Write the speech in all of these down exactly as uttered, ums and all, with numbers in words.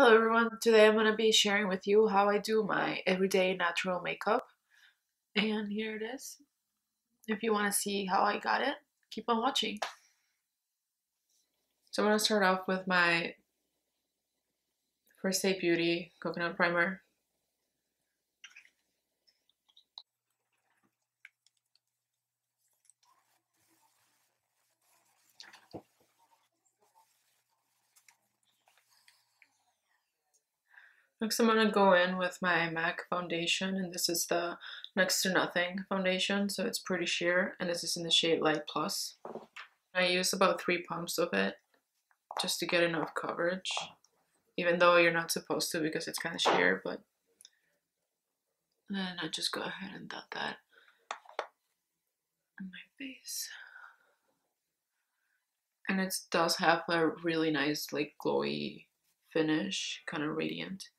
Hello everyone, today I'm going to be sharing with you how I do my everyday natural makeup, and here it is. If you want to see how I got it, keep on watching. So I'm going to start off with my First Aid Beauty Coconut Primer. Next, I'm going to go in with my MAC foundation, and this is the Next to Nothing foundation, so it's pretty sheer, and this is in the shade Light Plus. I use about three pumps of it just to get enough coverage, even though you're not supposed to because it's kind of sheer, but then I just go ahead and dot that on my face. And it does have a really nice, like, glowy finish, kind of radiant.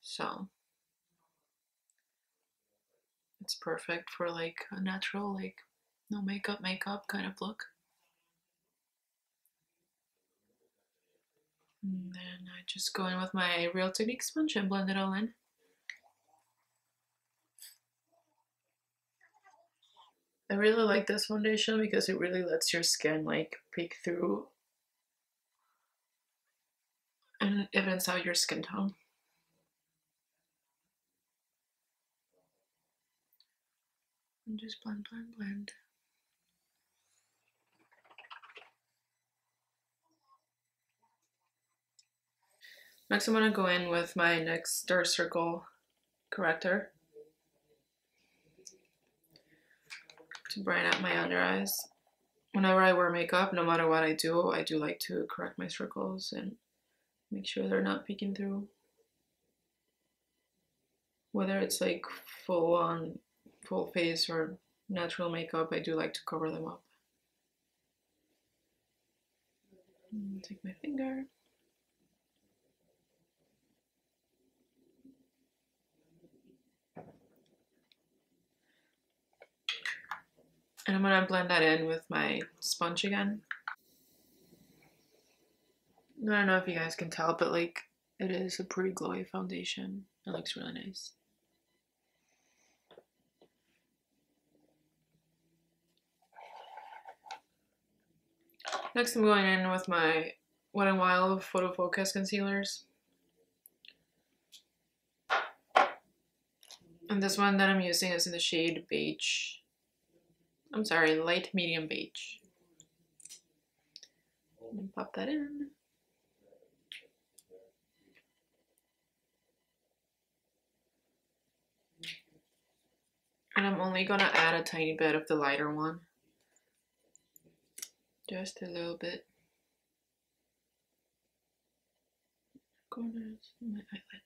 So it's perfect for like a natural, like no makeup, makeup kind of look. And then I just go in with my Real Techniques sponge and blend it all in. I really like this foundation because it really lets your skin like peek through and evens out your skin tone. And just blend, blend, blend. Next, I'm going to go in with my next Dark Circle corrector to brighten up my under eyes. Whenever I wear makeup, no matter what I do, I do like to correct my circles and make sure they're not peeking through. Whether it's like full on, full face or natural makeup, I do like to cover them up. And take my finger. And I'm gonna blend that in with my sponge again. I don't know if you guys can tell, but like it is a pretty glowy foundation. It looks really nice. Next, I'm going in with my Wet n Wild Photo Focus Concealers. And this one that I'm using is in the shade Beige. I'm sorry, Light Medium Beige. And pop that in. And I'm only going to add a tiny bit of the lighter one. Just a little bit. Corners of my eyelid.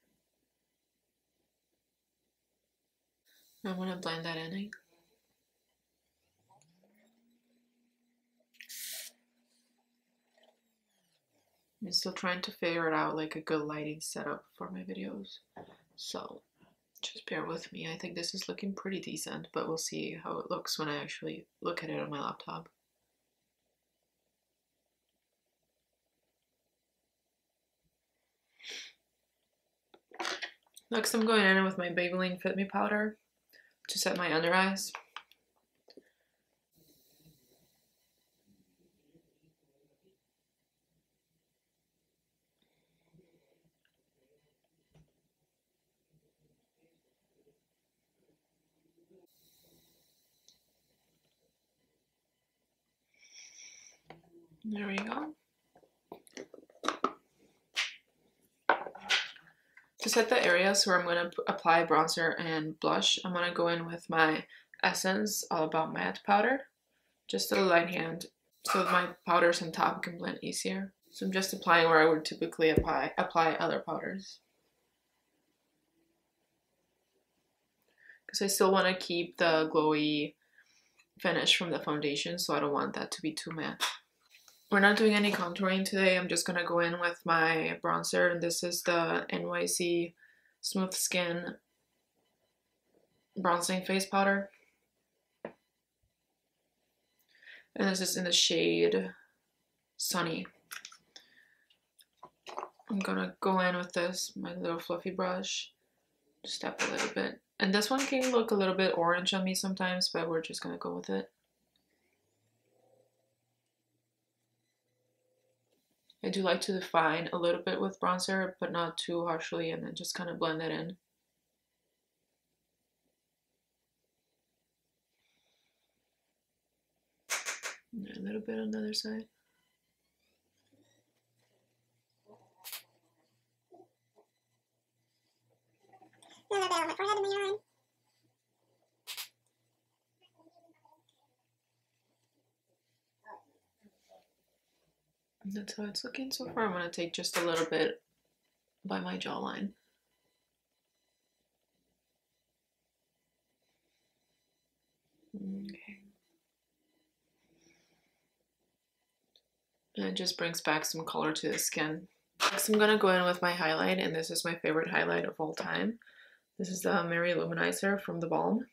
I'm going to blend that in. I'm still trying to figure it out, like a good lighting setup for my videos. So just bear with me. I think this is looking pretty decent, but we'll see how it looks when I actually look at it on my laptop. Next, I'm going in with my Maybelline Fit Me powder to set my under eyes. There we go. To set the areas where I'm going to apply bronzer and blush, I'm going to go in with my Essence All About Matte powder, just a light hand, so my powders on top can blend easier. So I'm just applying where I would typically apply, apply other powders. Because I still want to keep the glowy finish from the foundation, so I don't want that to be too matte. We're not doing any contouring today. I'm just gonna go in with my bronzer, and this is the N Y C Smooth Skin Bronzing Face Powder. And this is in the shade Sunny. I'm gonna go in with this, my little fluffy brush, just tap a little bit. And this one can look a little bit orange on me sometimes, but we're just gonna go with it. I do like to define a little bit with bronzer, but not too harshly, and then just kind of blend it in. And a little bit on the other side. A little bit on my forehead and my eye. That's how it's looking so far. I'm going to take just a little bit by my jawline. Okay. And it just brings back some color to the skin. Next, I'm going to go in with my highlight, and this is my favorite highlight of all time. This is the Mary Lou Manizer from The Balm.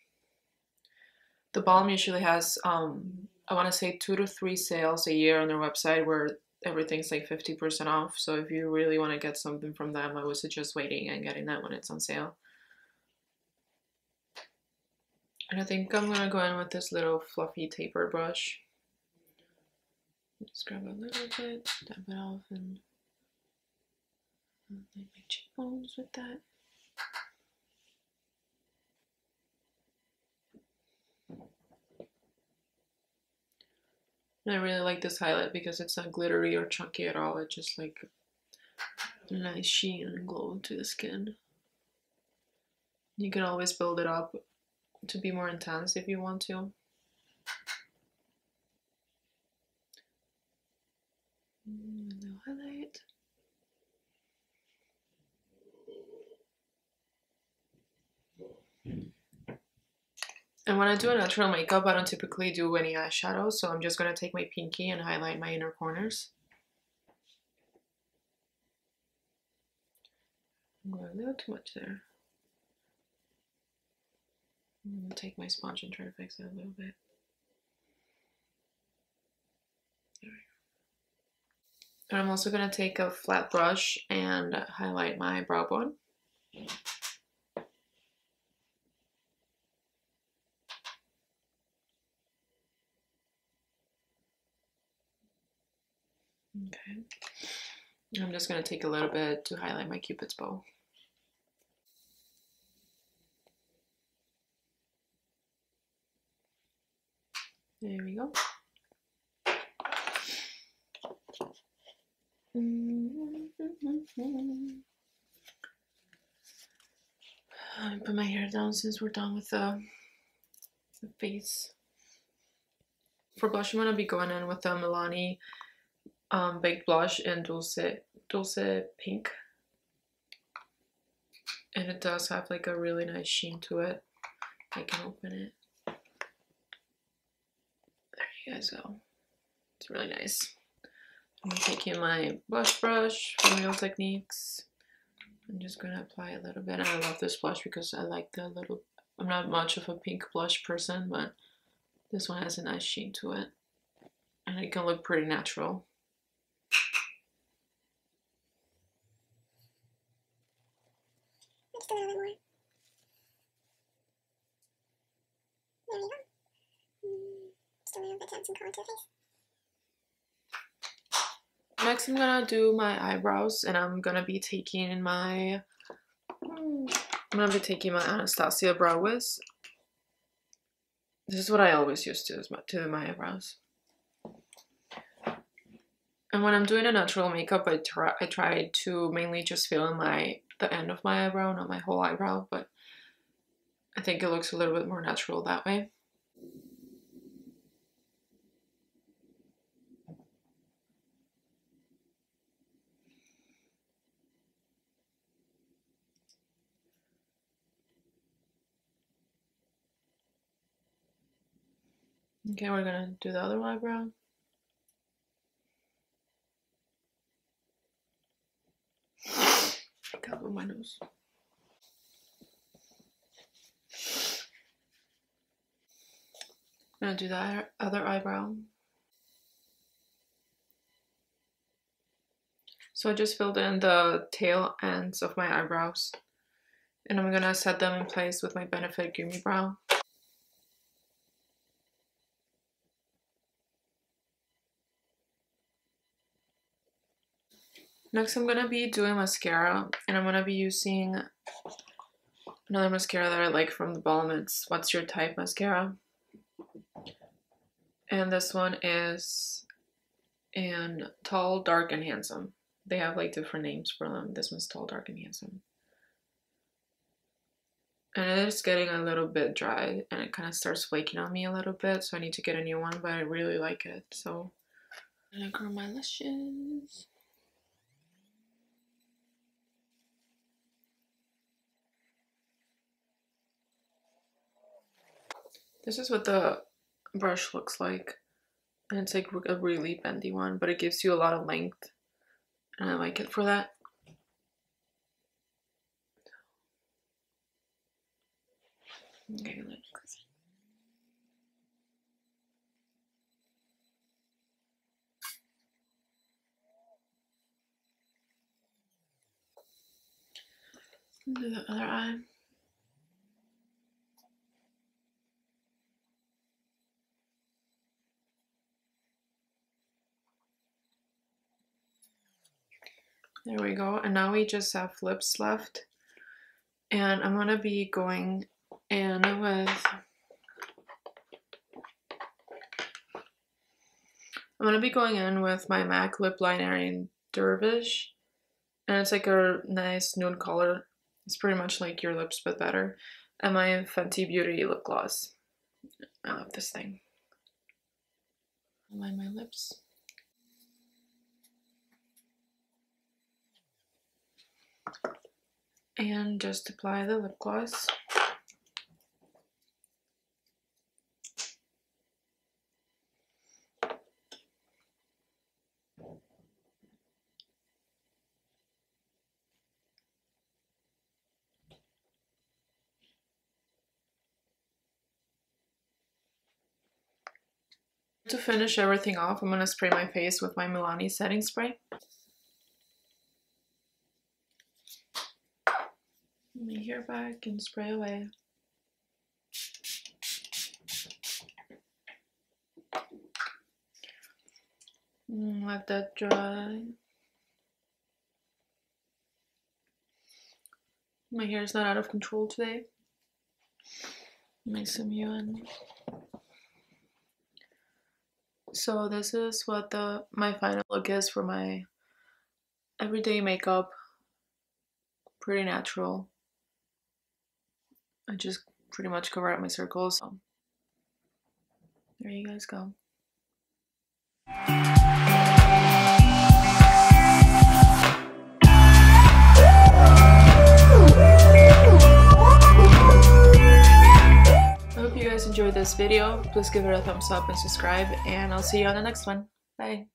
The Balm usually has, um, I want to say, two to three sales a year on their website where everything's like fifty percent off. So if you really want to get something from them, I would suggest waiting and getting that when it's on sale. And I think I'm going to go in with this little fluffy taper brush. Just grab a little bit, tap it off, and make my cheekbones with that. And I really like this highlight because it's not glittery or chunky at all. It's just like a nice sheen and glow to the skin. You can always build it up to be more intense if you want to. No highlight. And when I do a natural makeup, I don't typically do any eyeshadow, so I'm just going to take my pinky and highlight my inner corners. I'm going a little too much there. I'm going to take my sponge and try to fix it a little bit. There we go. And I'm also going to take a flat brush and highlight my brow bone. Okay, I'm just going to take a little bit to highlight my Cupid's bow. There we go. I put my hair down since we're done with the, the face. For blush, I'm going to be going in with the Milani Um, baked blush in dulce dulce pink, and it does have like a really nice sheen to it. I can open it. There you guys go. It's really nice. I'm taking my blush brush from Real Techniques. I'm just gonna apply a little bit. And I love this blush because I like the little. I'm not much of a pink blush person, but this one has a nice sheen to it, and it can look pretty natural. A little bit more. There we go. Mm, just a little bit to add some color to the face. Next, I'm gonna do my eyebrows, and I'm gonna be taking my I'm gonna be taking my Anastasia brow wiz. This is what I always use to do my eyebrows. And when I'm doing a natural makeup, I try I try to mainly just fill in my the end of my eyebrow, not my whole eyebrow, but I think it looks a little bit more natural that way. Okay, we're gonna do the other eyebrow. Cover my nose. I'm gonna do that other eyebrow. So I just filled in the tail ends of my eyebrows, and I'm gonna set them in place with my Benefit Gimme Brow. Next, I'm gonna be doing mascara, and I'm gonna be using another mascara that I like from The Balm. It's What's Your Type? Mascara. And this one is in Tall, Dark, and Handsome. They have like different names for them. This one's Tall, Dark, and Handsome. And it is getting a little bit dry, and it kind of starts flaking on me a little bit, so I need to get a new one, but I really like it. So I'm gonna curl my lashes. This is what the brush looks like, and it's like a really bendy one, but it gives you a lot of length, and I like it for that. Okay, like do the other eye. There we go, and now we just have lips left, and I'm gonna be going in with, I'm gonna be going in with my MAC lip liner in Dervish, and it's like a nice nude color. It's pretty much like your lips but better. And my Fenty Beauty lip gloss. I love this thing. Line my lips. And just apply the lip gloss. To finish everything off, I'm going to spray my face with my Milani setting spray. Let me hair back and spray away. Mm, let that dry. My hair is not out of control today. Make some U N. So this is what the my final look is for my everyday makeup. Pretty natural. I just pretty much cover up my circles. So there you guys go. I hope you guys enjoyed this video. Please give it a thumbs up and subscribe, and I'll see you on the next one. Bye.